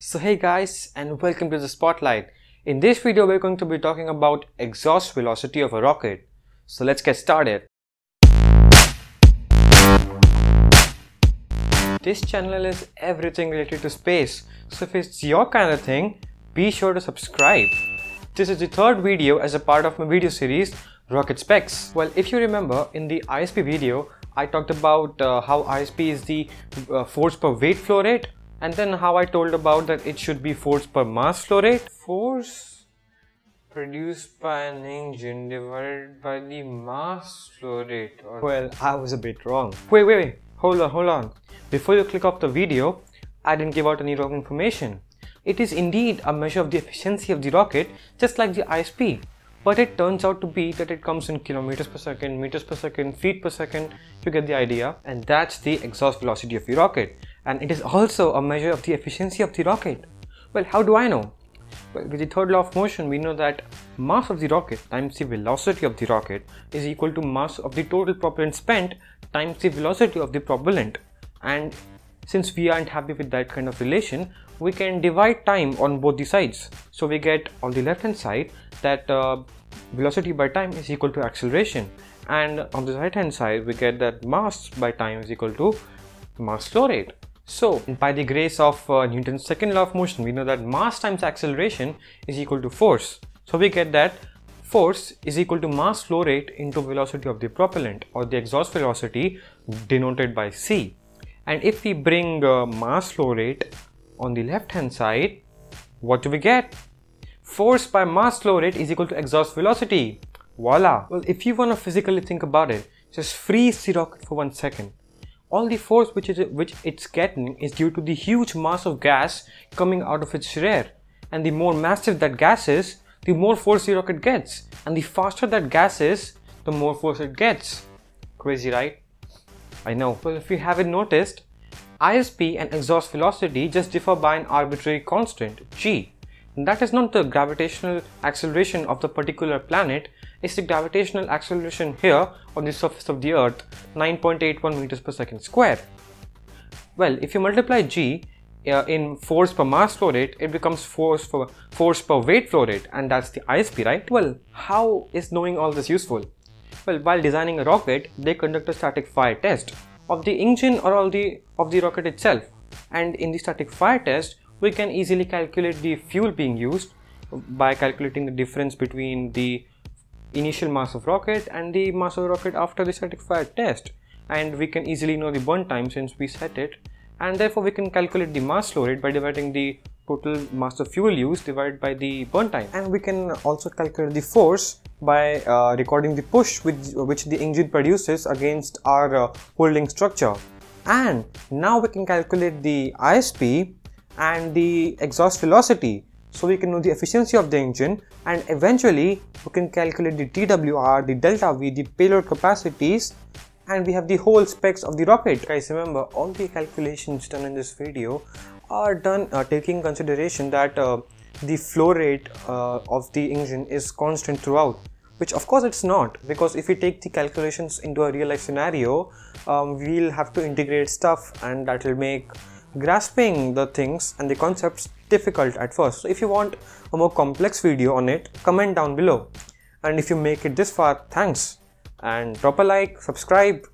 So hey guys, and welcome to the Spotlight. In this video we're going to be talking about exhaust velocity of a rocket. So let's get started. This channel is everything related to space, so if it's your kind of thing, be sure to subscribe. This is the third video as a part of my video series Rocket Specs. Well, if you remember, in the ISP video I talked about how ISP is the force per weight flow rate, and then how I told about that it should be force per mass flow rate. Force produced by an engine divided by the mass flow rate. Well, I was a bit wrong. Wait, hold on. Before you click off the video, I didn't give out any wrong information. It is indeed a measure of the efficiency of the rocket, just like the ISP. But it turns out to be that it comes in kilometers per second, meters per second, feet per second. You get the idea. And that's the exhaust velocity of your rocket. And it is also a measure of the efficiency of the rocket. Well, how do I know? Well, with the third law of motion, we know that mass of the rocket times the velocity of the rocket is equal to mass of the total propellant spent times the velocity of the propellant. And since we aren't happy with that kind of relation, we can divide time on both the sides. So we get on the left hand side that velocity by time is equal to acceleration, and on the right hand side we get that mass by time is equal to mass flow rate. So by the grace of Newton's second law of motion, we know that mass times acceleration is equal to force. So we get that force is equal to mass flow rate into velocity of the propellant, or the exhaust velocity denoted by C. And if we bring mass flow rate on the left hand side, what do we get? Force by mass flow rate is equal to exhaust velocity. Voila! Well, if you want to physically think about it, just freeze the rocket for 1 second. All the force which it's getting is due to the huge mass of gas coming out of its rear. And the more massive that gas is, the more force the rocket gets. And the faster that gas is, the more force it gets. Crazy, right? I know. Well, if you haven't noticed, ISP and exhaust velocity just differ by an arbitrary constant, g. That is not the gravitational acceleration of the particular planet, it's the gravitational acceleration here on the surface of the Earth, 9.81 meters per second square. Well, if you multiply g in force per mass flow rate, it becomes force per weight flow rate, and that's the ISP, right? Well, how is knowing all this useful? Well, while designing a rocket, they conduct a static fire test of the engine or of the rocket itself, and in the static fire test we can easily calculate the fuel being used by calculating the difference between the initial mass of rocket and the mass of the rocket after the static fire test, and we can easily know the burn time since we set it, and therefore we can calculate the mass flow rate by dividing the total mass of fuel used divided by the burn time. And we can also calculate the force by recording the push which the engine produces against our holding structure. And now we can calculate the ISP and the exhaust velocity, so we can know the efficiency of the engine, and eventually we can calculate the TWR, the delta V, the payload capacities, and we have the whole specs of the rocket. Guys, remember, all the calculations done in this video are done taking consideration that the flow rate of the engine is constant throughout, which of course it's not, because if we take the calculations into a real life scenario, we'll have to integrate stuff, and that will make grasping the things and the concepts difficult at first. So if you want a more complex video on it, comment down below, and if you make it this far, thanks, and drop a like, subscribe.